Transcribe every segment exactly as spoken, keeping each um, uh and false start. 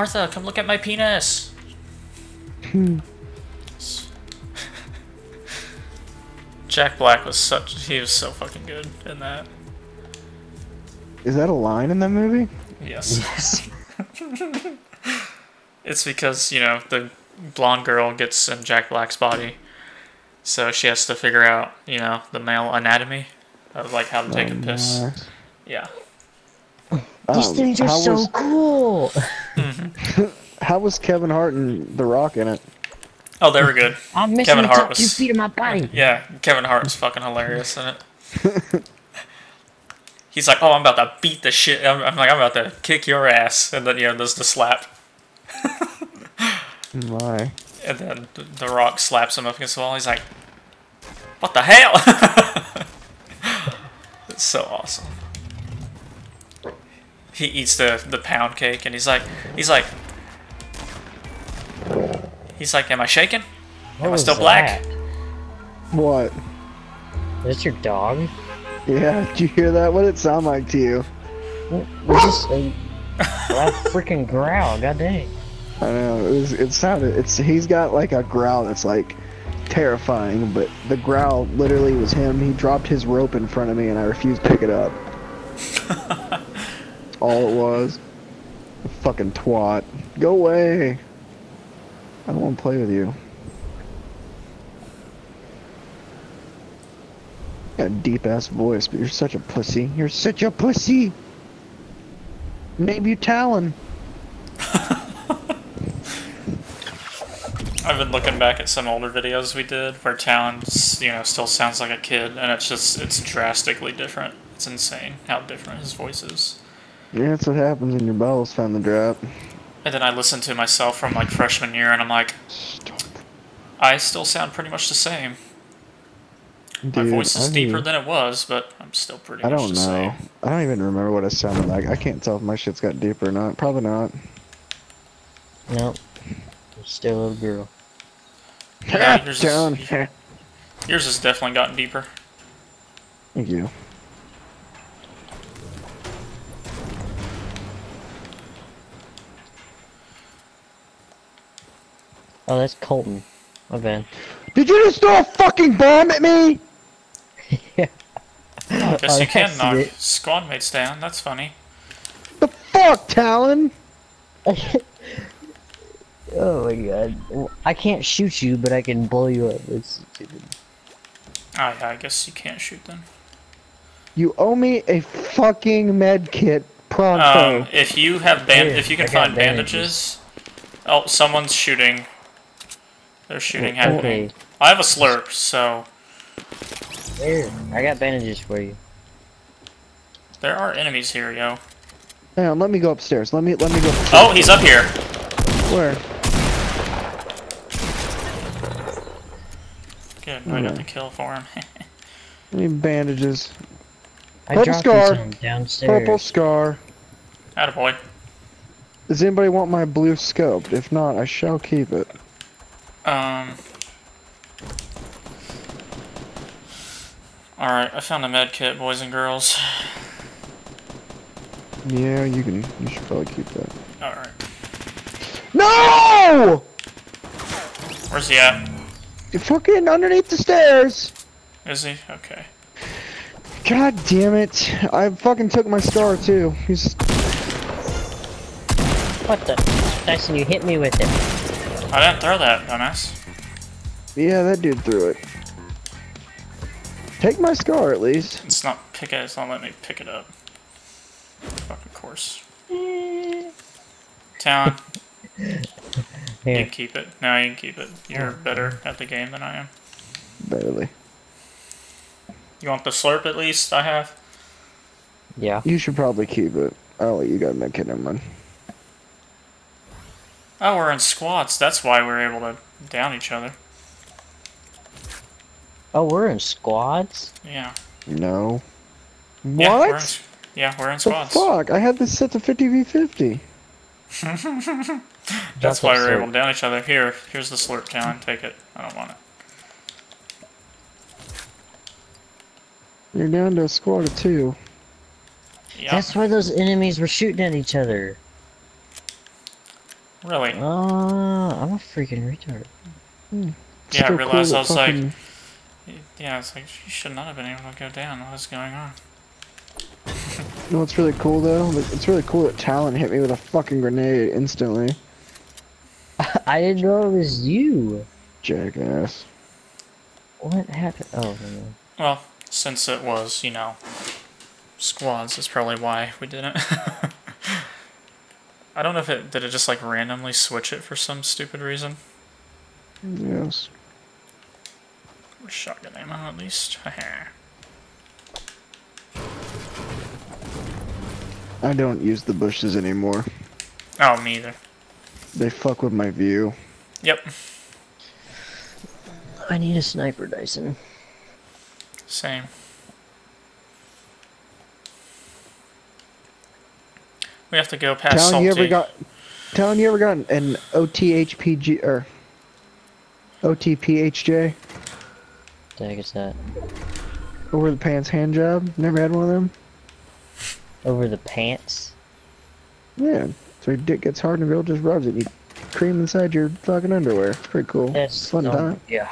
Martha, come look at my penis. Jack Black was such, he was so fucking good in that. Is that a line in that movie? Yes. Yes. It's because, you know, the blonde girl gets in Jack Black's body. So she has to figure out, you know, the male anatomy of, like, how to take oh, a piss. No. Yeah. Oh, these things are so was, cool! Mm-hmm. How was Kevin Hart and The Rock in it? Oh, they were good. I'm missing Kevin the Hart top was, two feet of my body. Yeah, Kevin Hart was fucking hilarious in it. He's like, oh, I'm about to beat the shit. I'm, I'm like, I'm about to kick your ass. And then, you know, there's the slap. My. And then the, the Rock slaps him up against the wall. He's like, what the hell? It's so awesome. He eats the, the pound cake and he's like, he's like, he's like, am I shaking? What am I still black? That? What? That's your dog? Yeah, did you hear that? What did it sound like to you? What, what is a loud freaking growl, god dang. I know, it, was, it sounded, it's, he's got like a growl that's like terrifying, but the growl literally was him. He dropped his rope in front of me and I refused to pick it up. That's all it was. A fucking twat. Go away. I don't want to play with you. You got a deep ass voice, but you're such a pussy. You're such a pussy! Name you Talon. I've been looking back at some older videos we did where Talon, you know, still sounds like a kid, and it's just, it's drastically different. It's insane how different his voice is. Yeah, that's what happens when your balls find the drop. And then I listened to myself from like freshman year, and I'm like, I still sound pretty much the same. Dude, my voice is I deeper even... than it was, but I'm still pretty I much don't the know. same. I don't even remember what it sounded like. I can't tell if my shit's got deeper or not. Probably not. Nope. Still a little girl. Yeah, yours, is, yours has definitely gotten deeper. Thank you. Oh, that's Colton. My bad. Did you just throw a fucking bomb at me? Yeah. I guess oh, you can knock it. Squad mates down. That's funny. The fuck, Talon? Oh my god. I can't shoot you, but I can blow you up. It's stupid. Oh, yeah, I guess you can't shoot them. You owe me a fucking med kit pronto. Um, if you have band- if you can find bandages. bandages. Oh, someone's shooting. They're shooting okay. happening. I have a slurp, so... There. I got bandages for you. There are enemies here, yo. Hang on, let me go upstairs. Let me, let me go upstairs. Oh, he's up here. Where? Good, I got the kill for him. I need bandages. I Purple scar. Downstairs. Purple scar. Attaboy. Does anybody want my blue scope? If not, I shall keep it. Um. Alright, I found a med kit, boys and girls. Yeah, you can. You should probably keep that. Alright. No! Where's he at? You're fucking underneath the stairs! Is he? Okay. God damn it. I fucking took my star too. He's. What the? Dyson, you hit me with it. I didn't throw that, dumbass. Yeah, that dude threw it. Take my scar, at least. It's not pick it. It's not letting me pick it up. Fucking course. Talon. You can keep it. No, you can keep it. You're better at the game than I am. Barely. You want the slurp, at least? I have. Yeah. You should probably keep it. Oh, you got my kid in mind. Oh, we're in squads. That's why we're able to down each other. Oh, we're in squads? Yeah. No. What? Yeah, we're in, yeah, we're in squads. The fuck? I had this set to fifty v fifty. That's, That's why we're able to down each other. Here, here's the slurp, Talon. Take it. I don't want it. You're down to a squad of two. Yep. That's why those enemies were shooting at each other. Really? Uh, I'm a freaking retard. Mm. Yeah, I realized cool I was fucking... like... Yeah, it's like, she should not have been able to go down. What's going on? You know what's really cool, though? It's really cool that Talon hit me with a fucking grenade instantly. I didn't know it was you. Jackass. What happened? Oh, man. Well, since it was, you know, squads, that's probably why we didn't. I don't know if it... Did it just, like, randomly switch it for some stupid reason? Yes. Shotgun ammo, at least. I don't use the bushes anymore. Oh, me either. They fuck with my view. Yep. I need a sniper, Dyson. Same. We have to go past Talon, Salty. You ever got, Talon, you ever got an O T H P G, or O T P H J? What the heck is that? Over the pants hand job? Never had one of them? Over the pants? Yeah. So your dick gets hard and the girl just rubs it and you cream inside your fucking underwear. It's pretty cool. That's fun time. Yeah.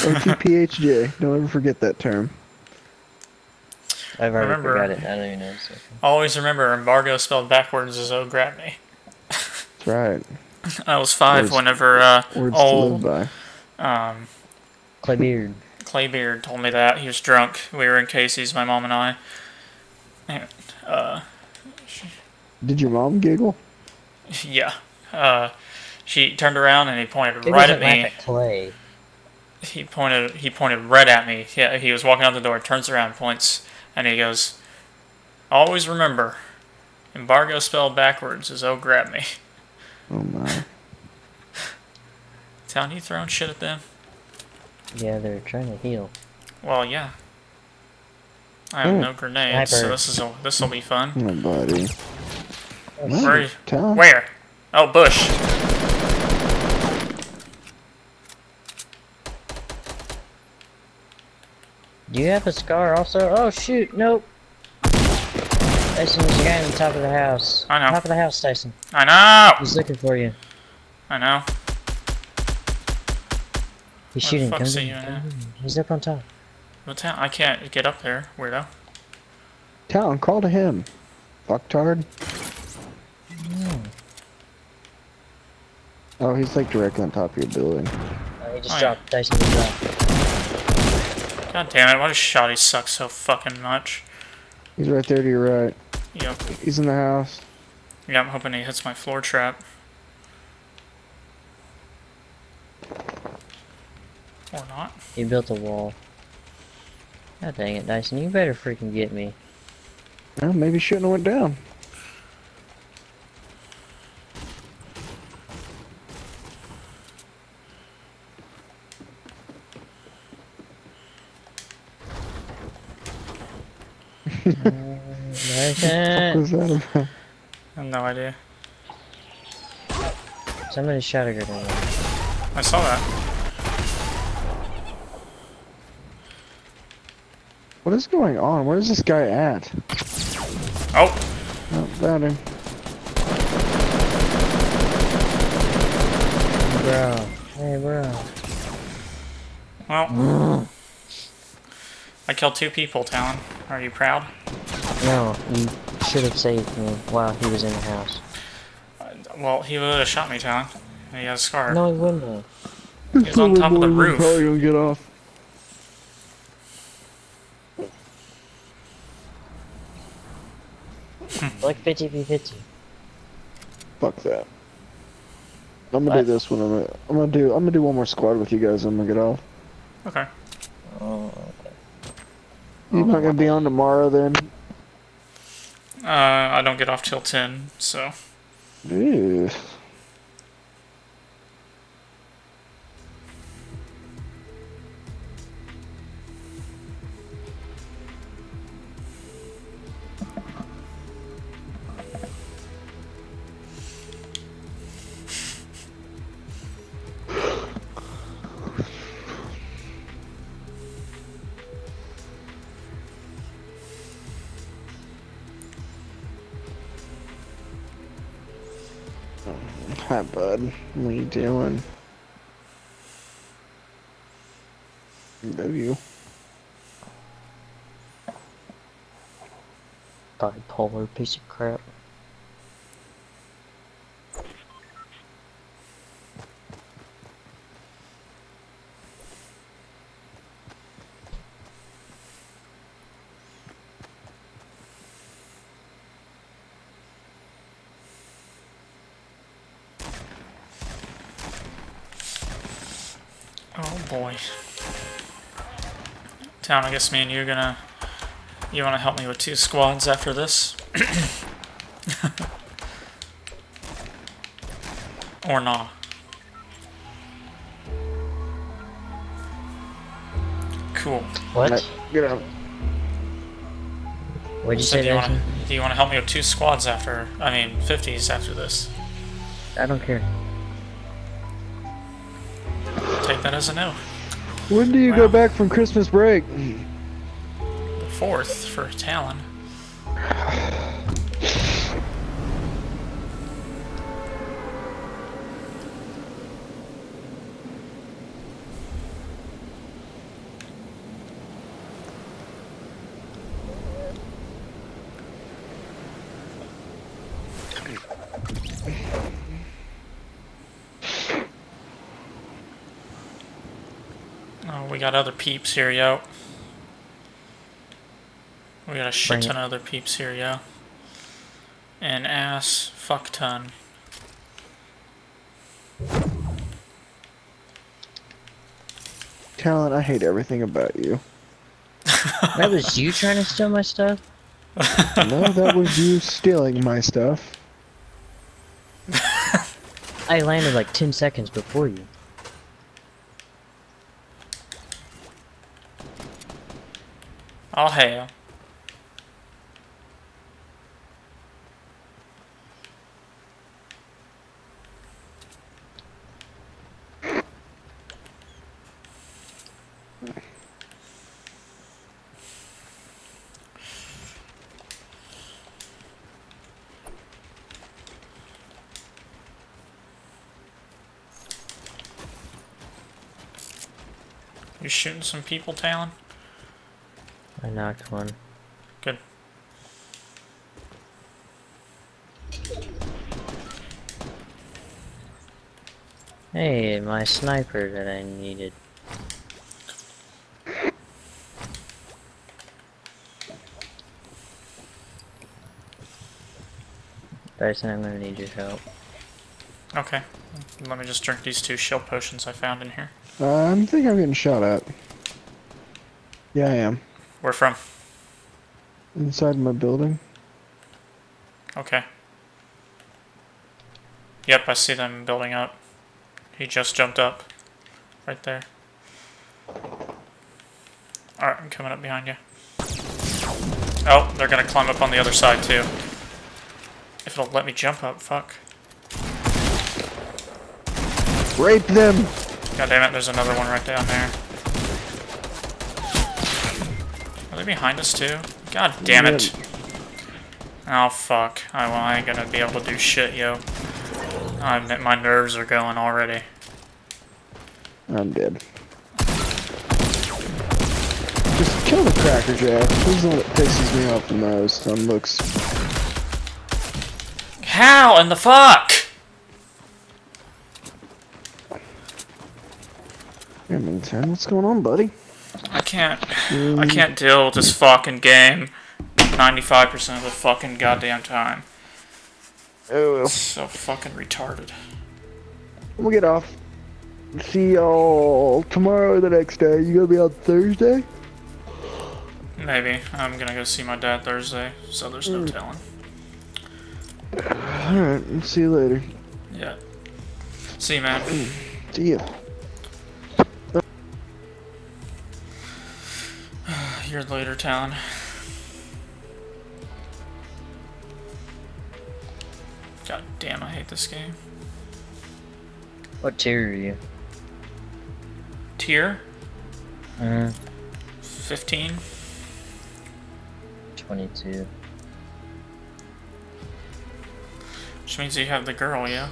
O T P H J. Don't ever forget that term. I've already remember, forgot it. I don't even know. So. Always remember, embargo spelled backwards is oh grab me. That's right. I was five words, whenever uh, old um, Claybeard. Claybeard told me that. He was drunk. We were in Casey's, my mom and I. And, uh, she... Did your mom giggle? Yeah. Uh, she turned around and he pointed Giggles right at me. At Clay. He pointed. He pointed right at me. Yeah. He was walking out the door. Turns around, points, and he goes, "Always remember, embargo spelled backwards is oh grab me." Oh my. Town, you throwing shit at them? Yeah, they're trying to heal. Well, yeah. I have mm. no grenades, Sniper. So this is a, this'll be fun. My buddy. Where? Where? Oh, bush. Do you have a scar also? Oh shoot, nope. Dyson, there's a guy on the top of the house. I know. Top of the house, Dyson. I know! He's looking for you. I know. He's Where shooting. The fuck's he at? He's up on top. Well, Talon, I can't get up there, weirdo. Talon, call to him. Fucktard. No. Oh, he's like directly on top of your building. Uh, he just oh, dropped. Yeah. Dyson dropped. God damn it, why does Shoddy suck so fucking much? He's right there to your right. Yep. He's in the house. Yeah, I'm hoping he hits my floor trap. Or not. He built a wall. God dang it, Dyson. You better freaking get me. Well, maybe he shouldn't have went down. What the fuck was that about? I have no idea. Somebody shot a grenade. I saw that. What is going on? Where is this guy at? Oh! Oh, found him. Bro. Hey, bro. Well. I killed two people, Talon. Are you proud? No, you should have saved me while he was in the house. Uh, well, he would have shot me, Talon. And he has a scar. No, he wouldn't have. He was on top of the roof. Probably gonna get off. Like fifty v fifty. Fuck that. I'm gonna what? do this one. I'm gonna, I'm gonna do. I'm gonna do one more squad with you guys. And I'm gonna get off. Okay. Oh. You're not gonna be on tomorrow then? Uh, I don't get off till ten, so. Ew. Hi, bud. What are you doing? I love you. Bipolar piece of crap. Oh boy. Town, I guess me and you are gonna... You wanna help me with two squads after this? Or not? Cool. What? Get out. What'd you so say? Do you, wanna, do you wanna help me with two squads after... I mean, fifties after this? I don't care. Take that as a no. When do you wow. go back from Christmas break? The fourth for Talon. We got other peeps here, yo. We got a shit ton of other peeps here, yo. An ass fuck ton. Talon, I hate everything about you. That was you trying to steal my stuff? No, that was you stealing my stuff. I landed like ten seconds before you. I'll hail. You shooting some people, Talon? I knocked one. Good. Hey, my sniper that I needed. Dyson, I'm gonna need your help. Okay. Let me just drink these two shield potions I found in here. Uh, I think I'm getting shot at. Yeah, I am. Where from? Inside my building. Okay. Yep, I see them building up. He just jumped up. Right there. Alright, I'm coming up behind you. Oh, they're gonna climb up on the other side too. If it'll let me jump up, fuck. Rape them! God damn it, there's another one right down there. Are they behind us too? God damn it. Oh fuck. I, well, I ain't gonna be able to do shit, yo. I'm, my nerves are going already. I'm dead. Just kill the Cracker Jack. He's the one that pisses me off the most on looks. How in the fuck? Hey, man, what's going on, buddy? I can't, I can't deal with this fucking game ninety-five percent of the fucking goddamn time. Oh, it's so fucking retarded. We'll get off. See y'all tomorrow or the next day. You gonna be out Thursday? Maybe. I'm gonna go see my dad Thursday, so there's no mm. telling. Alright, we'll see you later. Yeah. See you, man. See ya. You're later, Talon. God damn, I hate this game. What tier are you? Tier? Uh, Fifteen. Twenty-two. Which means you have the girl, yeah?